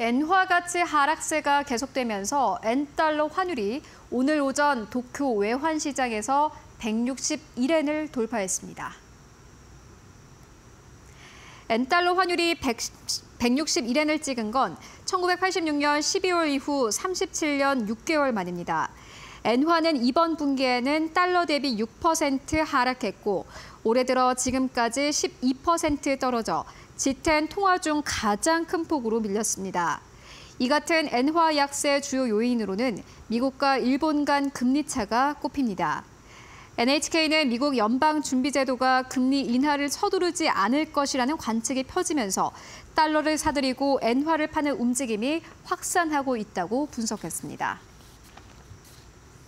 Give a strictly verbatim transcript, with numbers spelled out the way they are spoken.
엔화 가치 하락세가 계속되면서 엔달러 환율이 오늘 오전 도쿄 외환 시장에서 백육십일 엔을 돌파했습니다. 엔달러 환율이 백육십일 엔을 찍은 건 천구백팔십육 년 십이월 이후 삼십칠 년 육 개월 만입니다. 엔화는 이번 분기에는 달러 대비 육 퍼센트 하락했고 올해 들어 지금까지 십이 퍼센트 떨어져 지 텐 통화 중 가장 큰 폭으로 밀렸습니다. 이 같은 엔화 약세의 주요 요인으로는 미국과 일본 간 금리 차가 꼽힙니다. 엔에이치케이는 미국 연방준비제도가 금리 인하를 서두르지 않을 것이라는 관측이 펴지면서 달러를 사들이고 엔화를 파는 움직임이 확산하고 있다고 분석했습니다.